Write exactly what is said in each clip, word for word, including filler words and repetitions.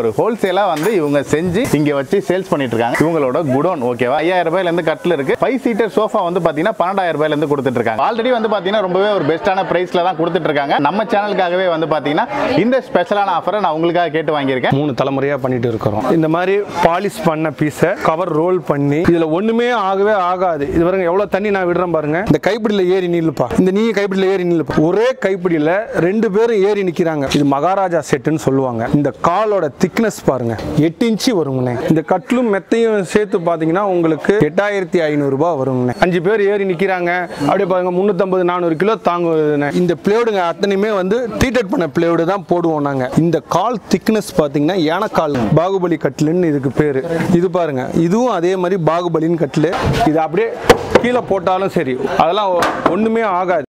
ஒரு ஹோல்சேலா வந்து இவங்க செஞ்சு இங்க வச்சு சேல்ஸ் பண்ணிட்டு இருக்காங்க. இவங்களோட குடோன் ஓகேவா ஐயாயிரம் ரூபாயில இருந்து கட்டில் இருக்கு. ஃபைவ் சீட்டர் சோஃபா வந்து பாத்தீங்கன்னா பன்னெண்டாயிரம் ரூபாயில இருந்து கொடுத்துட்டு இருக்காங்க. ஆல்ரெடி வந்து பாத்தீங்கன்னா ரொம்பவே ஒரு பெஸ்டான பிரைஸ்ல தான் கொடுத்துட்டு இருக்காங்க. நம்ம சேனலுக்காகவே வந்து பாத்தீங்கன்னா இந்த ஸ்பெஷலான ஆஃபரை நான் உங்களுக்காக கேட்டு வாங்கியிருக்கேன். மூணு தலைமுறையா பண்ணிட்டு இருக்கிறோம். இந்த மாதிரி பாலிஷ் பண்ண பீஸை கவர் ரோல் பண்ணி இதுல ஒண்ணுமே ஆகவே ஆகாது. இது பாருங்க எவ்வளவு தண்ணி நான் விடுறேன் பாருங்க. இந்த கைப்பிடியில ஏறி நில்லுப்பா, இந்த நீ கைப்பிடியில ஏறி நில்லுப்பா, ஒரே கைப்பிடியில ரெண்டு பேரும் ஏறி நிக்கிறாங்க. இது மகாராஜா செட்டுன்னு சொல்லுவாங்க. இந்த காலோட திக்னஸ் பாருங்க எட்டு இன்ச்சு வருங்கண்ணே. இந்த கட்டிலும் மெத்தையும் சேர்த்து பாத்தீங்கன்னா உங்களுக்கு எட்டாயிரத்தி ஐநூறு ரூபாய் வருங்கண்ணே. அஞ்சு பேர் ஏறி நிக்கிறாங்க. அப்படியே பாருங்க முன்னூத்தம்பது நானூறு கிலோ தாங்குதுண்ணே. இந்த பிளேடுங்க அத்தனையுமே வந்து டீட்டட் பண்ண பிளேடு தான் போடுவோம் நாங்க. இந்த கால் திக்னஸ் பாத்தீங்கன்னா ஏனக்கால், பாகுபலி கட்டிலுன்னு இதுக்கு பேரு. இது பாருங்க இதுவும் அதே மாதிரி பாகுபலின்னு கட்டிலு. இது அப்படியே கீழே போட்டாலும் சரி அதெல்லாம் ஒண்ணுமே ஆகாது.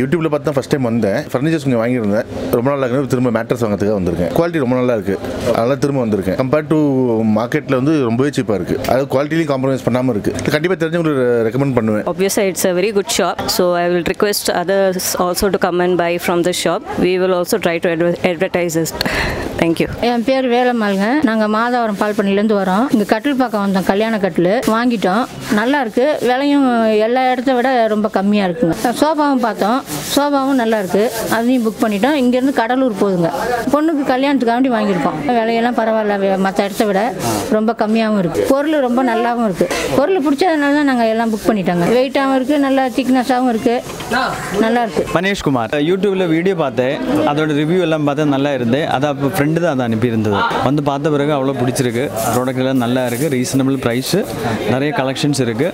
யூடியூப்ல பார்த்தா ஃபர்ஸ்ட் டைம் வந்தேன். ஃபர்னிச்சர்ஸ் கொஞ்சம் வாங்கியிருந்தேன். ரொம்ப நல்லா இருக்கு. திரும்ப மேட்ரஸ் வாங்கிறதுக்காக வந்திருக்கேன். குவாலிட்டி ரொம்ப நல்லா இருக்கு. அதெல்லாம் திரும்ப வந்திருக்கேன். கம்பேர்ட் டு மார்க்கெட்ல வந்து ரொம்பவே சீப்பா இருக்கு. அது குவாலிட்டிலையும் காம்ப்ரமைஸ் பண்ணாம இருக்கு. கண்டிப்பா தெரிஞ்சவங்களுக்கு ரெக்கமெண்ட் பண்ணுவேன். Obviously it's a very good shop, so I will request others also to come and buy from the shop. We will also try to advertise it. Thank you. என் பேர் வேலம்மாளுங்க. நாங்க மாதாவரம் பால்பண்ணில இருந்து வரோம். இங்க கட்டில் பார்க்க வந்தோம். கல்யாண கட்டில் வாங்கிட்டோம். நல்லா இருக்கு. விலையும் எல்லா இடத்தை விட ரொம்ப கம்மியா இருக்குங்க. சோபாவும் பார்த்தோம். சோபாவும் நல்லா இருக்கு. அதையும் புக் பண்ணிட்டோம். இங்கேருந்து கடலூர் போகுதுங்க. பொண்ணுக்கு கல்யாணத்துக்காண்டி வாங்கியிருக்கோம். விலையெல்லாம் பரவாயில்ல, மற்ற இடத்த விட ரொம்ப கம்மியாகவும் இருக்குது. பொருள் ரொம்ப நல்லாவும் இருக்குது. பொருள் பிடிச்சதுனால தான் நாங்கள் எல்லாம் புக் பண்ணிட்டோங்க. வெயிட்டாகவும் இருக்குது, நல்லா திக்னஸாகவும் இருக்குது, நல்லா இருக்குது. மனேஷ்குமார் யூடியூப்பில் வீடியோ பார்த்தேன். அதோட ரிவ்யூ எல்லாம் பார்த்தா நல்லா இருந்து. அதை அப்போ ஃப்ரெண்டு தான் அதை அனுப்பியிருந்தது. வந்து பார்த்த பிறகு அவ்வளோ பிடிச்சிருக்கு. ப்ராடக்ட் எல்லாம் நல்லா இருக்குது. ரீசனபிள் ப்ரைஸு, நிறைய கலெக்ஷன்ஸ் இருக்குது.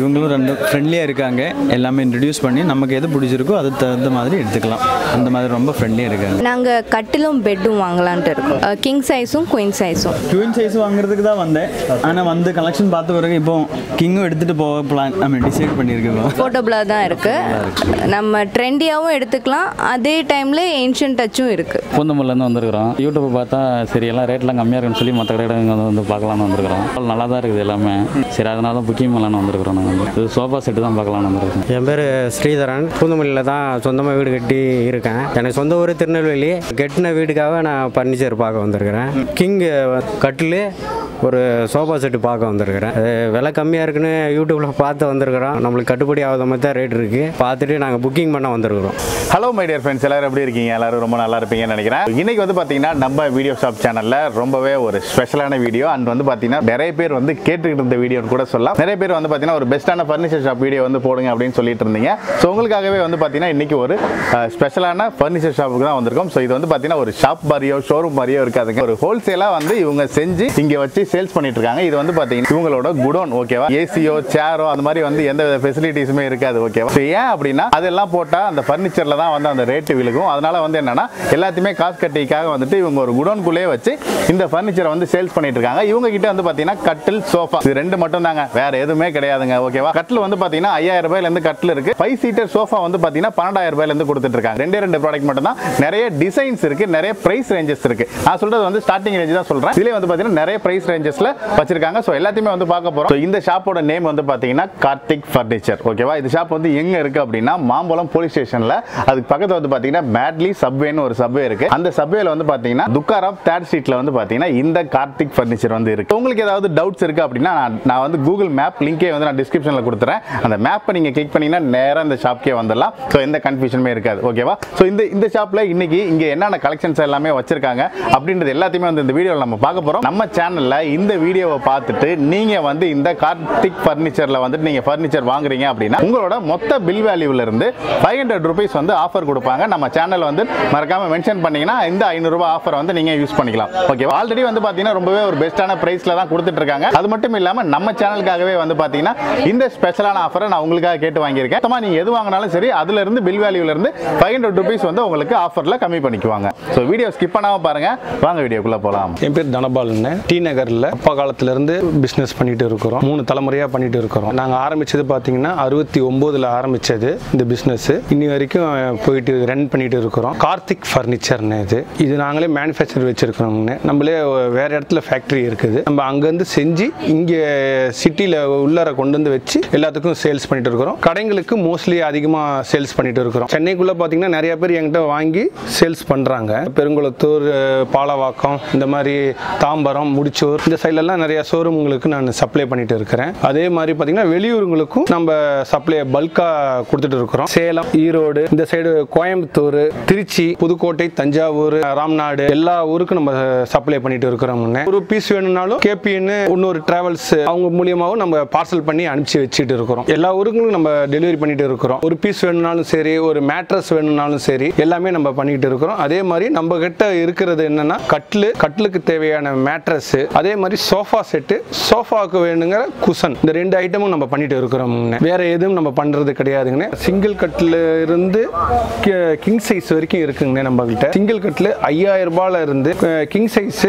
இவங்களும் ரெண்டு ஃப்ரெண்ட்லியாக இருக்காங்க. எல்லாமே இன்ட்ரடியூஸ் பண்ணி நமக்கு எது பிடிச்சிருக்கோ அது தகுந்த மாதிரி எடுத்துக்கலாம். அந்த மாதிரி ரொம்ப ஃப்ரெண்ட்லியாக இருக்காங்க. நாங்கள் கட்டிலும் பெட்டும் வாங்கலான்ட்டு இருக்கோம். கிங் சைஸும் குயின் சைஸும். குயின் சைஸும் வாங்குறதுக்கு தான் வந்தேன். ஆனால் வந்து கலெக்ஷன் பார்த்த பிறகு இப்போ கிங்கும் எடுத்துகிட்டு போக பிளான் நம்ம டிசைட் பண்ணியிருக்கோம். போர்ட்டபுளாக தான் இருக்குது. நம்ம ட்ரெண்டியாகவும் எடுத்துக்கலாம். அதே டைமில் ஏன்ஷியன்ட் டச்சும் இருக்குது. பூந்தமல்லேருந்து வந்திருக்கிறோம். யூடியூப்பை பார்த்தா சரி எல்லாம் ரேட்லாம் கம்மியாக இருக்குன்னு சொல்லி மற்ற கடை வந்து பார்க்கலான்னு வந்திருக்கிறோம். நல்லா தான் இருக்குது எல்லாமே. சரி அதனால தான் புக்கிங் பண்ணலான்னு வந்திருக்கிறோம். நாங்கள் இது சோஃபா செட்டு தான் பார்க்கலான்னு வந்திருக்கோம். என் பேர் ஸ்ரீதரன். பூந்தமல்லியில் தான் சொந்தமாக வீடு கட்டி இருக்கேன். எனக்கு சொந்த ஊர் திருநெல்வேலி. கட்டின வீட்டுக்காக நான் ஃபர்னிச்சர் பார்க்க வந்திருக்கிறேன். கிங்கு கட்டில் ஒரு சோஃபா செட்டு பார்க்க வந்திருக்கிறேன். விலை கம்மியாக இருக்குன்னு யூடியூப்பில் பார்த்து வந்திருக்கிறோம். நம்மளுக்கு கட்டுப்படி ஆகாத மாதிரி தான் ரேட் இருக்குது. பார்த்துட்டு நாங்கள் புக்கிங் பண்ண வந்திருக்கிறோம். ஹலோ மை டியர் ஃப்ரெண்ட்ஸ், எல்லோரும் எப்படி இருக்கீங்க? எல்லோரும் ரொம்ப நல்லா இருப்பீங்கன்னு நினைக்கிறேன். இன்றைக்கி வந்து பார்த்தீங்கன்னா நம்ம வீடியோ ஷாப் சேனலில் ரொம்பவே ஒரு ஸ்பெஷலான வீடியோ. அண்ட் வந்து பார்த்தீங்கன்னா நிறைய பேர் வந்து கேட்டுக்கிட்டு இருந்த வீடியோன்னு கூட சொல்லலாம். நிறைய பேர் வந்து பார்த்தீங்கன்னா ஒரு பெஸ்ட்டான ஃபர்னிச்சர் ஷாப் வீடியோ வந்து போடுங்க அப்படின்னு சொல்லிட்டு இருந்தீங்க. ஸோ உங்களுக்காகவே வந்து பார்த்தீங்கன்னா இன்றைக்கி ஒரு ஸ்பெஷலான ஃபர்னிச்சர் ஷாப்புக்கு தான் வந்திருக்கோம். ஸோ இது வந்து பார்த்தீங்கன்னா ஒரு ஷாப் மாதிரியோ ஷோரூம் மாதிரியோ இருக்காதுங்க. ஒரு ஹோல்சேலாக வந்து இவங்க செஞ்சு இங்கே வச்சு சேல்ஸ் பண்ணிட்டு இருக்காங்க. இது வந்து பாத்தீங்கன்னா இவங்களோட குடோன் ஓகேவா. ஏசியோ சேரோ அந்த மாதிரி வந்து எந்த ஃபெசிலிட்டிஸுமே இருக்காது ஓகேவா. ஏன் அப்படின்னா அதெல்லாம் போட்டா அந்த ஃபர்னிச்சர்ல தான் வந்து அந்த ரேட்டு விழுகும். அதனால வந்து என்னன்னா எல்லாத்தையுமே காசு கட்டிக்காக வந்துட்டு இவங்க ஒரு குடோன்குள்ளே வச்சு இந்த ஃபர்னிச்சரை வந்து சேல்ஸ் பண்ணிட்டு இருக்காங்க. இவங்க கிட்ட வந்து பாத்தீங்கன்னா கட்டில் சோஃபா இது ரெண்டு மட்டும் தாங்க, வேற எதுவுமே கிடையாதுங்க ஓகேவா. கட்டில் வந்து பாத்தீங்கன்னா ஐயாயிரம் ரூபாயில இருந்து கட்டில் இருக்கு. ஃபைவ் சீட்டர் சோஃபா வந்து பாத்தீங்கன்னா பன்னெண்டாயிரம் ரூபாயில இருந்து கொடுத்துட்டு இருக்காங்க. ரெண்டே ரெண்டு ப்ராடக்ட் மட்டும் தான். நிறைய டிசைன்ஸ் இருக்கு, நிறைய பிரைஸ் ரேஞ்சஸ் இருக்கு. நான் சொல்றது வந்து ஸ்டார்டிங் ரேஞ்ச் தான் சொல்றேன். இதுல வந்து பாத்தீங்கன்னா நிறைய பிரைஸ் ரேஞ்சஸ்ல வச்சிருக்காங்க. சோ எல்லாத்தையுமே வந்து பார்க்க போறோம். சோ இந்த ஷாப்போட நேம் வந்து பாத்தீங்கன்னா கார்த்திக் ஃபர்னிச்சர் ஓகேவா. இந்த ஷாப் வந்து எங்க இருக்கு அப்படின்னா மாம்பலம் போலீஸ் ஸ்டேஷன்ல. அதுக்கு பக்கத்துல வந்து பாத்தீங்கன்னா மேட்லி சப்வேன்னு ஒரு சப்வே இருக்கு. அந்த சப்வேல வந்து பாத்தீங்கன்னா துக்காராம் தேர்ட் ஸ்ட்ரீட்ல வந்து பாத்தீங்கன்னா இந்த கார்த்திக் ஃபர்னிச்சர் வந்து இருக்கு. உங்களுக்கு ஏதாவது டவுட்ஸ் இருக்கு அப்படின்னா நான் வந்து கூகுள் மேப் லிங்கே வந்து நான் டிஸ்கிரிப்ஷன்ல கொடுத்துறேன். அந்த மேப்பை நீங்க கிளிக் பண்ணீங்கன்னா நேரா இந்த ஷாப்க்கே வந்துடலாம். சோ எந்த கன்ஃபியூஷனுமே இருக்காது ஓகேவா. சோ இந்த இந்த ஷாப்ல இன்னைக்கு இங்க என்னென்ன கலெக்ஷன்ஸ் எல்லாமே வச்சிருக்காங்க அப்படின்றது எல்லாத்தையுமே வந்து இந்த வீடியோல நம்ம பார்க்க போறோம். நம்ம சேனல்ல இந்த வீடியோவை பார்த்துட்டு நீங்க வந்து இந்த கார்த்திக் ஃபர்னிச்சர்ல வந்துட்டு நீங்க ஃபர்னிச்சர் வாங்குறீங்க அப்படின்னா உங்களோட மொத்த பில் வேல்யூல இருந்து ஃபைவ் ஹண்ட்ரட் ருபீஸ் வந்து ஆஃபர் கொடுப்பாங்க. நம்ம சேனல் வந்து மறக்காம மென்ஷன் பண்ணீங்கன்னா இந்த ஐநூறு ரூபாய் ஆஃபர் வந்து நீங்க யூஸ் பண்ணிக்கலாம் ஓகேவா. ஆல்ரெடி வந்து பாத்தீங்கன்னா ரொம்பவே ஒரு பெஸ்டான பிரைஸ்ல தான் கொடுத்துட்டு இருக்காங்க. அது மட்டும் இல்லாம நம்ம சேனலுக்காகவே வந்து பாத்தீங்கன்னா இந்த ஸ்பெஷலான ஆஃபரை நான் உங்களுக்காக கேட்டு வாங்கியிருக்கேன். சும்மா நீங்க எது வாங்கினாலும் சரி அதுல இருந்து பில் வேல்யூல இருந்து ஃபைவ் ஹண்ட்ரட் ருபீஸ் வந்து உங்களுக்கு ஆஃபர்ல கம்மி பண்ணிக்குவாங்க. ஸோ வீடியோ ஸ்கிப் பண்ணாம பாருங்க. வாங்க வீடியோக்குள்ள போலாம். என் பேர் தனபாலுங்க. டி நகர்ல அப்பா காலத்துல இருந்து பிசினஸ் பண்ணிட்டு இருக்கிறோம். மூணு தலைமுறையா பண்ணிட்டு இருக்கிறோம். நாங்க ஆரம்பிச்சது பாத்தீங்கன்னா அறுபத்தி ஒன்பதுல ஆரம்பிச்சது இந்த பிசினஸ். இன்னி வரைக்கும் போயிட்டு ரன் பண்ணிட்டு இருக்கிறோம். கார்த்திக் ஃபர்னிச்சர்னு இது இது நாங்களே மேனுஃபேக்சர் வச்சிருக்கிறோம். நம்மளே வேற இடத்துல ஃபேக்டரி இருக்குது. நம்ம அங்க இருந்து செஞ்சு இங்க சிட்டில உள்ளார கொண்டு வந்து வச்சு எல்லாத்துக்கும் சேல்ஸ் பண்ணிட்டு இருக்கிறோம். கடைங்களுக்கு மோஸ்ட்லி அதிகமா சேல்ஸ் சேல்ஸ் பண்ணிட்டு இருக்கோம். சென்னைக்குள்ள பாத்தீங்கன்னா நிறைய பேர் என்கிட்ட வாங்கி சேல்ஸ் பண்றாங்க. பெருங்குளத்தூர், பாலவாக்கம், இந்த மாதிரி தாம்பரம், முடிச்சூர், இந்த சைடுல எல்லாம் நிறைய ஷோரூம்களுக்கு நான் சப்ளை பண்ணிட்டு இருக்கிறேன். அதே மாதிரி பாத்தீங்கன்னா வெளியூருங்களுக்கும் நம்ம சப்ளை பல்கா கொடுத்துட்டு இருக்கிறோம். சேலம், ஈரோடு, இந்த சைடு கோயம்புத்தூர், திருச்சி, புதுக்கோட்டை, தஞ்சாவூர், ராம்நாடு, எல்லா ஊருக்கும் நம்ம சப்ளை பண்ணிட்டு இருக்கிறோம். ஒரு பீஸ் வேணும்னாலும் கேபின்னு இன்னொரு டிராவல்ஸ் அவங்க மூலியமாவும் நம்ம பார்சல் பண்ணி அனுப்பிச்சு வச்சுட்டு இருக்கிறோம். எல்லா ஊருக்கும் நம்ம டெலிவரி பண்ணிட்டு இருக்கிறோம். ஒரு பீஸ் வேணும்னாலும் சரி, ஒரு மேட்ரஸ் வேணும்னாலும் சரி, எல்லாமே நம்ம பண்ணிட்டு இருக்கிறோம். அதே மாதிரி நம்ம கிட்ட இருக்கிறது என்னன்னா கட்டில், கட்டிலுக்கு தேவையான மேட்ரஸ், அதே மாதிரி சோஃபா செட்டு, சோஃபாவுக்கு வேணுங்கிற குஷன், இந்த ரெண்டு ஐட்டமும் நம்ம பண்ணிட்டு இருக்கிறோம். வேற எதுவும் நம்ம பண்றது கிடையாதுங்க. சிங்கிள் கட்டில் இருந்து கிங் சைஸ் வரைக்கும் இருக்குங்க நம்ம கிட்ட. சிங்கிள் கட்டில் ஐயாயிரம் ரூபாயில இருந்து கிங் சைஸ்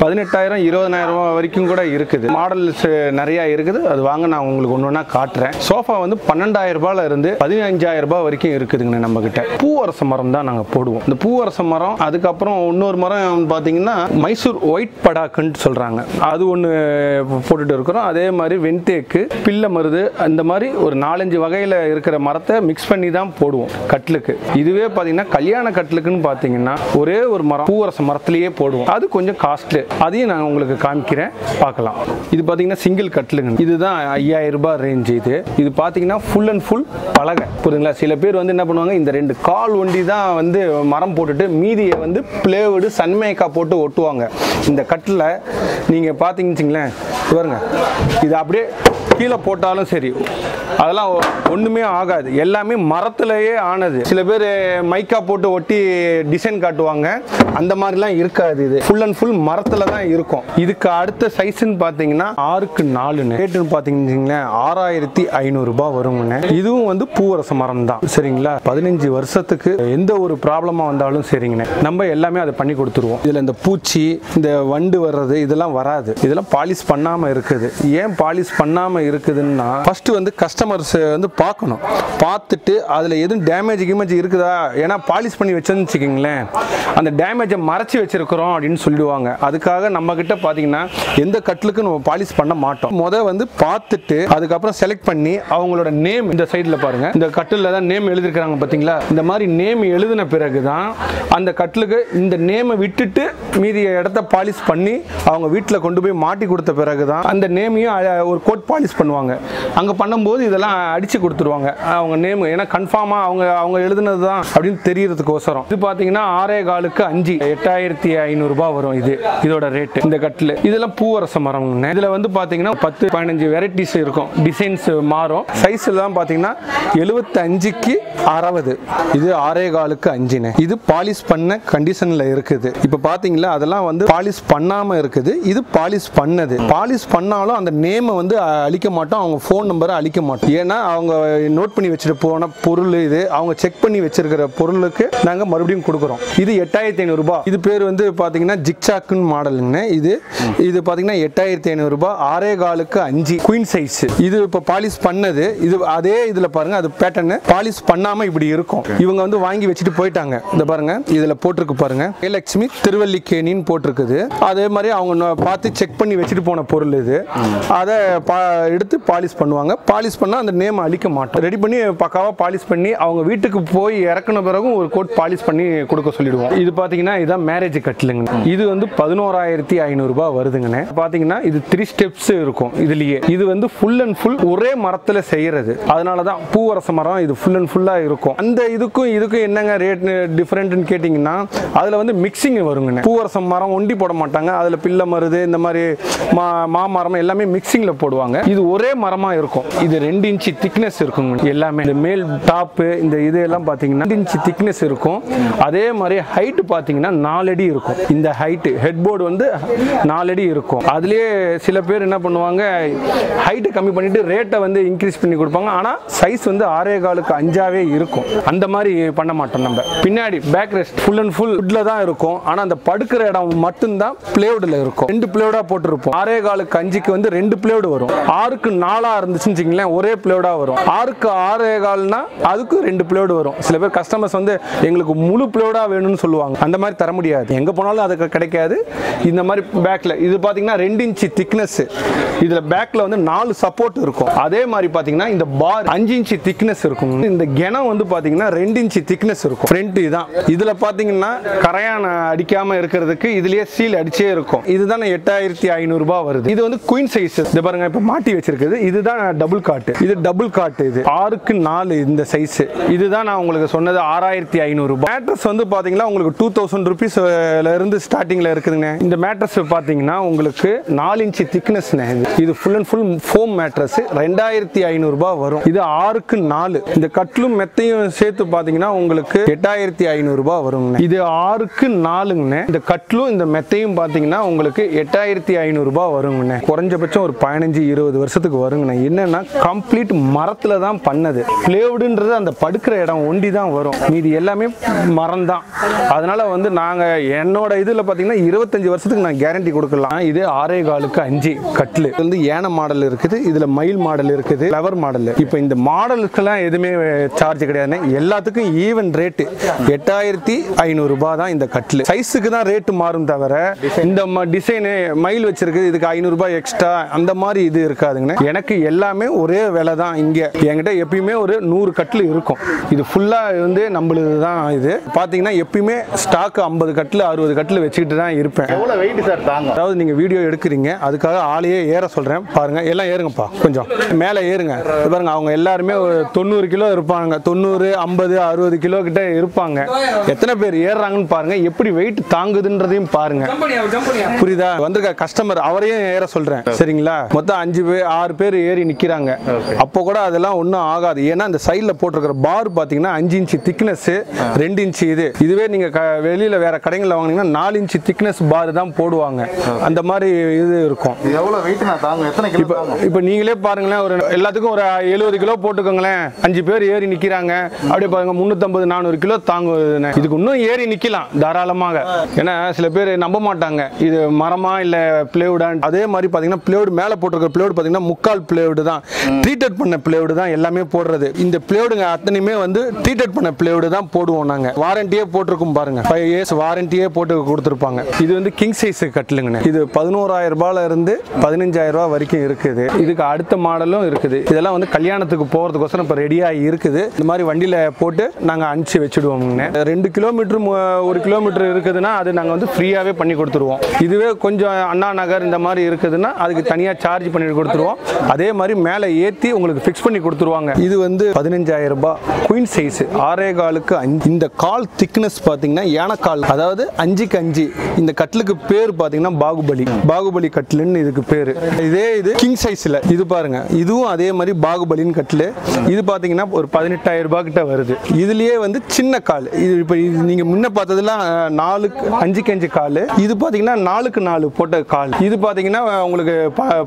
பதினெட்டாயிரம் இருபதாயிரம் ரூபாய் வரைக்கும் கூட இருக்குது. மாடல்ஸ் நிறைய இருக்குது, அது வாங்க நான் உங்களுக்கு ஒன்று ஒன்றா காட்டுறேன். சோஃபா வந்து பன்னெண்டாயிரம் ரூபாயில இருந்து பதினஞ்சாயிரம் ரூபாய் வரைக்கும் இருக்குதுங்க நம்ம கிட்ட. பூவரச மரம் தான் நாங்கள் போடுவோம். இந்த பூவரச மரம், அதுக்கப்புறம் இன்னொரு மரம் பார்த்தீங்கன்னா மைசூர் ஒயிட் படாக்குன்னு சொல்றாங்க, அது ஒன்று போட்டுட்டு இருக்கிறோம். அதே மாதிரி வெண்தேக்கு, பில்லை மருது, அந்த மாதிரி ஒரு நாலஞ்சு வகையில் இருக்கிற மரத்தை மிக்ஸ் பண்ணி தான் போடுவோம் கட்டிலுக்கு. இதுவே பார்த்தீங்கன்னா கல்யாண கட்டிலுக்குன்னு பார்த்தீங்கன்னா ஒரே ஒரு மரம் பூவரச மரத்திலேயே போடுவோம். அது கொஞ்சம் காஸ்ட்லி, அதையும் நான் உங்களுக்கு காமிக்கிறேன், பார்க்கலாம். இது பார்த்தீங்கன்னா சிங்கிள் கட்டிலுங்க. இதுதான் ஐயாயிரம் ரூபாய் ரேஞ்சு. இது இது பார்த்தீங்கன்னா ஃபுல் அண்ட் ஃபுல் பலகை, புரியுதுங்களா? சில பேர் வந்து என்ன பண்ணுவாங்க, இந்த ரெண்டு கால் ஒண்டி தான் வந்து மரம் போட்டுட்டு மீதியை வந்து பிளேவுடு சன்மேக்கா போட்டு ஒட்டுவாங்க. இந்த கட்டில் நீங்கள் பார்த்தீங்கச்சிங்களேன், பாருங்க, இது அப்படியே கீழே போட்டாலும் சரி, அதெல்லாம் ஒன்றுமே ஆகாது. எல்லாமே மரத்துலேயே ஆனது. சில பேர் மைக்கா போட்டு ஒட்டி டிசைன் காட்டுவாங்க, அந்த மாதிரிலாம் இருக்காது. இது ஃபுல் அண்ட் ஃபுல் மரத்தில் தான் இருக்கும். இதுக்கு அடுத்த சைஸ்ன்னு பார்த்தீங்கன்னா ஆறுக்கு நாலுன்னு ரேட்டுன்னு பார்த்தீங்கன்னா ஆறாயிரத்தி ஐநூறு ரூபாய் வரும்னு. இதுவும் வந்து பூவரச மரம் தான், சரிங்களா? பதினஞ்சு வருஷத்துக்கு எந்த ஒரு ப்ராப்ளமாக வந்தாலும் சரிங்கண்ணே, நம்ம எல்லாமே அதை பண்ணி கொடுத்துருவோம். இதில் இந்த பூச்சி, இந்த வண்டு வர்றது, இதெல்லாம் வராது. இதெல்லாம் பாலிஷ் பண்ணாமல் இருக்குது. ஏன் பாலிஷ் பண்ணாமல் இருக்குதுன்னா ஃபர்ஸ்ட் வந்து கஸ்டமர்ஸ் வந்து பார்க்கணும். பார்த்துட்டு அதில் எதுவும் டேமேஜ் கிமேஜ் இருக்குதா, ஏன்னா பாலிஷ் பண்ணி வச்சோன்னு வச்சுக்கிங்களேன், அந்த டேமேஜை மறைச்சி வச்சிருக்கிறோம் அப்படின்னு சொல்லிடுவாங்க. அதுக்காக நம்ம கிட்ட பார்த்தீங்கன்னா எந்த கட்டிலுக்கும் நம்ம பாலிஷ் பண்ண மாட்டோம். முதல் வந்து பார்த்துட்டு அதுக்கப்புறம் செலக்ட் பண்ணி அவங்களோட நேம், இந்த சைடில் பாருங்க, இந்த கட்டில் தான் நேம் எழுதிருக்கிறாங்க பார்த்தீங்களா? இந்த மாதிரி நேம் எழுதின பிறகு தான் அந்த கட்டிலுக்கு இந்த நேமை விட்டுட்டு மீதி இடத்த பாலிஷ் பண்ணி அவங்க வீட்டில் கொண்டு போய் மாட்டி கொடுத்த பிறகு தான் அந்த நேமையும் ஒரு கோட் பாலிஷ் பண்ணுவாங்க. அங்கே பண்ணும்போது இதெல்லாம் அடிச்சு கொடுத்துருவாங்க அவங்க நேம், ஏன்னா கன்ஃபார்மாக அவங்க அவங்க எழுதுனது தான் அப்படின்னு தெரியறதுக்கோசரம். இது பார்த்தீங்கன்னா ஆறே காலுக்கு அஞ்சு எட்டாயிரத்தி ஐநூறு ரூபாய் வரும். இது இதோட ரேட்டு இந்த கட்டில். இதெல்லாம் பூவரச மரம். இதில் வந்து பார்த்தீங்கன்னா பத்து பதினஞ்சு வெரைட்டிஸ் இருக்கும், டிசைன்ஸ் மாறும். சைஸ் எல்லாம் பார்த்தீங்கன்னா எழுபத்தஞ்சுக்கு அறுபது. இது ஆறே காலுக்கு அஞ்சுன்னு. இது பாலிஷ் பண்ண கண்டிஷனில் இருக்குது. இப்போ பார்த்தீங்களா, அதெல்லாம் வந்து பாலிஷ் பண்ணாமல் இருக்குது. இது பாலிஷ் பண்ணது. பாலிஷ் பண்ணாலும் அந்த நேமை வந்து அழிக்க மாட்டோம், அவங்க ஃபோன் நம்பரை அழிக்க மாட்டோம். ஏன்னா அவங்க நோட் பண்ணி வச்சுட்டு போன பொருள் இது, அவங்க செக் பண்ணி வச்சிருக்கிற பொருளுக்கு நாங்கள் மறுபடியும் கொடுக்குறோம். இது எட்டாயிரத்தி ஐநூறு ரூபாய். இது பேர் வந்து பார்த்தீங்கன்னா ஜிக்சாக்குன்னு மாடலுங்க. இது இது பார்த்தீங்கன்னா எட்டாயிரத்தி ஐநூறு ரூபாய். ஆறே காலுக்கு அஞ்சு, குயின் சைஸ். இது இப்போ பாலிஷ் பண்ணது. இது அதே இதில் பாருங்க, அது பேட்டர்னு பாலிஷ் பண்ணாமல் இப்படி இருக்கும். இவங்க வந்து வாங்கி வச்சுட்டு போயிட்டாங்க. இந்த பாருங்க, இதில் போட்டிருக்கு பாருங்க, லட்சுமி திருவல்லிக்கேணின்னு போட்டிருக்குது. அதே மாதிரி அவங்க பார்த்து செக் பண்ணி வச்சுட்டு போன பொருள் இது, அதை எடுத்து பாலிஷ் பண்ணுவாங்க. பாலிஷ் பண்ணால் அந்த நேம் அழிக்க மாட்டோம். ரெடி பண்ணி பக்காவாக பாலிஷ் பண்ணி அவங்க வீட்டுக்கு போய் இறக்குன பிறகும் ஒரு கோட் பாலிஷ் பண்ணி கொடுக்க சொல்லிடுவோம். இது பார்த்தீங்கன்னா இதுதான் மேரேஜ் கட்டிலுங்க. இது வந்து பதினோராயிரத்தி ஐநூறு ரூபாய் வருதுங்கண்ணே. பார்த்தீங்கன்னா இது த்ரீ ஸ்டெப்ஸ் இருக்கும் இதுலேயே. இது வந்து ஃபுல் அண்ட் ஃபுல் ஒரே மரத்தில் செய்கிறது, அதனால தான் பூவரச மரம். இது ஃபுல் அண்ட் ஃபுல்லாக இருக்கும். அந்த இதுக்கும் இதுக்கும் என்னங்க ரேட் டிஃபரெண்ட்னு கேட்டிங்கன்னா அதில் வந்து மிக்சிங் வருங்கண்ணே. பூவரச மரம் ஒண்டி போட மாட்டாங்க, அதில் பில்லை மருது, இந்த மாதிரி மாமரம் எல்லாமே மிக்சிங்ல போடுவாங்க. இது ஒரே மரமா இருக்கும். இது ரெண்டு இன்ச்சு திக்னஸ் இருக்கும். எல்லாமே இந்த மேல் டாப்பு, இந்த இது எல்லாம் பார்த்தீங்கன்னா ரெண்டு இன்ச்சு திக்னஸ் இருக்கும். அதே மாதிரி ஹைட் பார்த்தீங்கன்னா நாலு அடி இருக்கும். இந்த ஹைட்டு ஹெட் போர்டு வந்து நாலு அடி இருக்கும். அதுலேயே சில பேர் என்ன பண்ணுவாங்க, ஹைட்டை கம்மி பண்ணிட்டு ரேட்டை வந்து இன்க்ரீஸ் பண்ணி கொடுப்பாங்க. ஆனால் சைஸ் வந்து ஆறே காலுக்கு அஞ்சாவே இருக்கும். அந்த மாதிரி பண்ண மாட்டோம் நம்ம. பின்னாடி back rest full and full வுட்ல தான் இருக்கும். ஆனால் அந்த படுக்கிற இடம் மட்டும்தான் பிளேவுட்ல இருக்கும். ரெண்டு பிளேவுடா போட்டிருப்போம். ஆறே காலுக்கு அஞ்சுக்கு வந்து ரெண்டு பிளேவுட் வரும். ஆறு ஆறுக்கு நாலா இருந்துச்சுன்னு வச்சுங்களேன் ஒரே பிளேடா வரும். ஆறுக்கு ஆறே கால்னா அதுக்கு ரெண்டு பிளேடு வரும். சில பேர் கஸ்டமர்ஸ் வந்து எங்களுக்கு முழு பிளேடா வேணும்னு சொல்லுவாங்க. அந்த மாதிரி தர முடியாது, எங்க போனாலும் அதுக்கு கிடைக்காது. இந்த மாதிரி பேக்ல இது பாத்தீங்கன்னா ரெண்டு இன்ச்சு திக்னஸ், இதுல பேக்ல வந்து நாலு சப்போர்ட் இருக்கும். அதே மாதிரி பாத்தீங்கன்னா இந்த பார் அஞ்சு இன்ச்சு திக்னஸ் இருக்கும். இந்த கெனம் வந்து பாத்தீங்கன்னா ரெண்டு இன்ச்சு திக்னஸ் இருக்கும். ஃப்ரண்ட் இதான். இதுல பாத்தீங்கன்னா கரையான் அடிக்காம இருக்கிறதுக்கு இதுலயே சீல் அடிச்சே இருக்கும். இதுதான் எட்டாயிரத்தி ஐநூறு ரூபாய் வருது. இது வந்து குயின் சைஸ். இது பாருங்க இப்ப மாட்டி வச்சிருக்கிறது. இதுதான் டபுள் காட். இது டபுள் காட். இது ஆறுக்கு நாலு இந்த சைஸ். இதுதான் நான் உங்களுக்கு சொன்னது ஆறாயிரத்தி ஐநூறு ரூபாய். மேட்ரஸ் வந்து பாத்தீங்கன்னா உங்களுக்கு டூ தௌசண்ட் ருபீஸ்ல இருந்து ஸ்டார்டிங்ல இருக்குதுங்க. இந்த மேட்ரஸ் பாத்தீங்கன்னா உங்களுக்கு நாலு இன்ச்சு திக்னஸ். இது full and full foam mattress. ரெண்டாயிரத்தி ஐநூறு ரூபாய் வரும். இது ஆறுக்கு நாலு. இந்த கட்டிலும் மெத்தையும் சேர்த்து பாத்தீங்கன்னா உங்களுக்கு எட்டாயிரத்தி ஐநூறு ரூபாய் வரும். இது ஆறுக்கு நாலுங்கண்ணே. இந்த கட்டிலும் இந்த மெத்தையும் பாத்தீங்கன்னா உங்களுக்கு எட்டாயிரத்தி ஐநூறு ரூபாய் வருங்கண்ணே. குறைஞ்சபட்சம் ஒரு பதினஞ்சு இருபது வருஷத்துக்கு வருங்கண்ணே. என்னன்னா கம்ப்ளீட் மரத்துல தான் பண்ணது. பிளேவுடுன்றது அந்த படுக்கிற இடம் ஒண்டி தான் வரும். இது எல்லாமே மரம் தான். அதனால வந்து நாங்க என்னோட இதுல பாத்தீங்கன்னா இருபத்தஞ்சு வருஷத்துக்கு நான் கேரண்டி கொடுக்கலாம். இது ஆறே காலுக்கு அஞ்சு கட்டில் வந்து ஏன மாடல் இருக்குது. இதுல மயில் மாடல் இருக்குது, லவர் மாடல். இப்ப இந்த மாடலுக்கெல்லாம் எதுவுமே சார்ஜ் கிடையாது. எல்லாத்துக்கும் ஈவன் ரேட்டு எட்டாயிரத்தி ஐநூறு ரூபாய் தான். இந்த கட்டில் சைஸுக்கு தான் ரேட்டு மாறும் தவிர இந்த டிசைனு மயில் வச்சிருக்குது இதுக்கு ஐநூறு ரூபாய் எக்ஸ்ட்ரா அந்த மாதிரி இது இருக்காதுங்க. எனக்கு எல்லாமே ஒரே விலை தான். இங்க என்கிட்ட எப்பயுமே ஒரு நூறு கட்டில் இருக்கும். இது ஃபுல்லா வந்து நம்மளுது தான். இது பாத்தீங்கன்னா எப்பயுமே ஸ்டாக் ஐம்பது கட்டில் அறுபது கட்டில் வச்சுக்கிட்டு தான் இருப்பேன். அதாவது நீங்க வீடியோ எடுக்கிறீங்க அதுக்காக ஆளையே ஏற சொல்றேன். பாருங்க எல்லாம் ஏறுங்கப்பா, கொஞ்சம் மேல ஏறுங்க. பாருங்க அவங்க எல்லாருமே தொண்ணூறு கிலோ இருப்பாங்க. தொண்ணூறு ஐம்பது அறுபது கிலோ கிட்ட இருப்பாங்க. எத்தனை பேர் ஏறாங்கன்னு பாருங்க, எப்படி வெயிட் தாங்குதுன்றதையும் பாருங்க. புரியுதா? வந்திருக்க கஸ்டமர் அவரையும் ஏற சொல்றேன். சரிங்களா? மொத்தம் அஞ்சு பேர் ஆறு பேர் ஏறி நிக்கிறாங்க. அப்போ கூட அதெல்லாம் ஒன்றும் ஆகாது. ஏன்னா அந்த சைட்ல போட்டிருக்கிற பார் பாத்தீங்கன்னா அஞ்சு இன்ச்சு திக்னஸ், ரெண்டு இன்ச்சு இது. இதுவே நீங்க வெளியில வேற கடைகள்ல வாங்கினீங்கன்னா நாலு இன்ச்சு திக்னஸ் பார் தான் போடுவாங்க. அந்த மாதிரி இது இருக்கும். இப்ப நீங்களே பாருங்களேன், ஒரு எல்லாத்துக்கும் ஒரு எழுபது கிலோ போட்டுக்கோங்களேன். அஞ்சு பேர் ஏறி நிக்கிறாங்க. அப்படியே பாருங்க, முன்னூத்தி நானூறு கிலோ தாங்குதுன்னு. இதுக்கு இன்னும் ஏறி நிக்கலாம் தாராளமாக. ஏன்னா சில பேர் நம்ப மாட்டாங்க இது மரமா இல்ல பிளேவுடா. அதே மாதிரி பாத்தீங்கன்னா பிளேவுட் மேல போட்டிருக்கிற பிளேவுட் பாத்தீங்கன்னா முக்கால் பிளேவுட் தான். ட்ரீட்டட் பண்ண பிளேவுட் தான் எல்லாமே போடுறது. இந்த பிளேவுடுங்க அத்தனையுமே வந்து ட்ரீட்டட் பண்ண பிளேவுட் தான் போடுவோம் நாங்க. வாரண்டியே போட்டிருக்கோம் பாருங்க. ஃபைவ் இயர்ஸ் வாரண்டியே போட்டு கொடுத்துருப்பாங்க. இது வந்து கிங் சைஸ் கட்டிலுங்க. இது பதினோராயிரம் ரூபாயில இருந்து பதினஞ்சாயிரம் ரூபாய் வரைக்கும் இருக்குது. இதுக்கு அடுத்த மாடலும் இருக்குது. இதெல்லாம் வந்து கல்யாணத்துக்கு போறதுக்கோசரம் இப்ப ரெடியா இருக்குது. இந்த மாதிரி வண்டியில போட்டு நாங்க அனுப்பிச்சு வச்சுடுவோம். ரெண்டு கிலோமீட்டர் ஒரு கிலோமீட்டர் இருக்குதுன்னா அது நாங்க வந்து ஃப்ரீயாவே பண்ணி கொடுத்துருவோம். இதுவே கொஞ்சம் அண்ணா நகர் இந்த மாதிரி இருக்குதுன்னா அதுக்கு தனியா சார்ஜ் பண்ணி கொடுத்துருவோம். அதே மாதிரி மேலே ஏத்தி உங்களுக்கு ஃபிக்ஸ் பண்ணி கொடுத்துருவாங்க. இது வந்து பதினஞ்சாயிரம் ரூபாய் குயின் சைஸ். ஆறே காலுக்கு அஞ்சு. இந்த கால் திக்னஸ் பாத்தீங்கன்னா ஏனக்கால், அதாவது அஞ்சுக்கு அஞ்சு. இந்த கட்டிலுக்கு பேர் பாத்தீங்கன்னா பாகுபலி, பாகுபலி கட்டிலுன்னு இதுக்கு பேரு. இதே இது கிங் சைஸ்ல இது பாருங்க, இதுவும் அதே மாதிரி பாகுபலின்னு கட்டில். இது பாத்தீங்கன்னா ஒரு பதினெட்டாயிரம் ரூபாய் கிட்ட வருது. இதுலயே வந்து சின்ன கால். இது இப்ப நீங்க முன்ன பார்த்ததெல்லாம் நாலு அஞ்சுக்கு அஞ்சு கால். இது பாத்தீங்கன்னா நாலுக்கு நாலு போட்ட கால். இது பாத்தீங்கன்னா உங்களுக்கு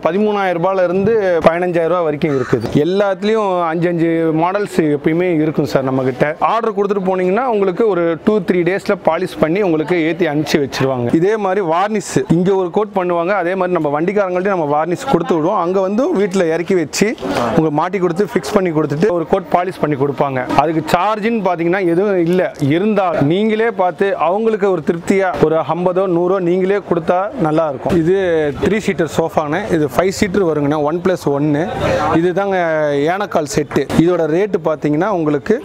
பதிமூணாயிரம் ரூபாயில இருந்து பதினஞ்சாயிரம் ரூபாய் வரைக்கும் இருக்குது. எல்லாத்துலயும் அஞ்சு அஞ்சு மாடல்ஸ் எப்பயுமே இருக்கும் சார் நம்ம கிட்ட. ஆர்டர் கொடுத்துட்டு போனீங்கன்னா உங்களுக்கு ஒரு டூ த்ரீ டேஸ்ல பாலிஷ் பண்ணி உங்களுக்கு ஏத்தி அனுப்பிச்சு வச்சிருவாங்க. இதே மாதிரி வார்னிஷ் இங்க ஒரு கோட் பண்ணுவாங்க. அதே மாதிரி நம்ம வண்டிக்காரங்கள்ட்ட நம்ம வார்னிஷ் கொடுத்து விடுவோம். அங்க வந்து வீட்டுல இறக்கி வச்சு உங்களுக்கு மாட்டி கொடுத்து பிக்ஸ் பண்ணி கொடுத்துட்டு ஒரு கோட் பாலிஷ் பண்ணி கொடுப்பாங்க. அதுக்கு சார்ஜின்னு பாத்தீங்கன்னா எதுவும் இல்ல. இருந்தால் நீங்களே பார்த்து அவங்களுக்கு ஒரு திருப்தியா ஒரு ஐம்பதோ நூறோ நீங்களே கொடுத்தா நல்லா இருக்கும். இது த்ரீ சீட்டர் சோஃபானே. இது ஃபைவ் சீட்டர் வருங்கண்ணா, ஒன் பிளஸ் ஒன்னு. இதுதாங்க ஏனக்கால் செட்டு. இதோட ரேட்டு பார்த்தீங்கன்னா உங்களுக்கு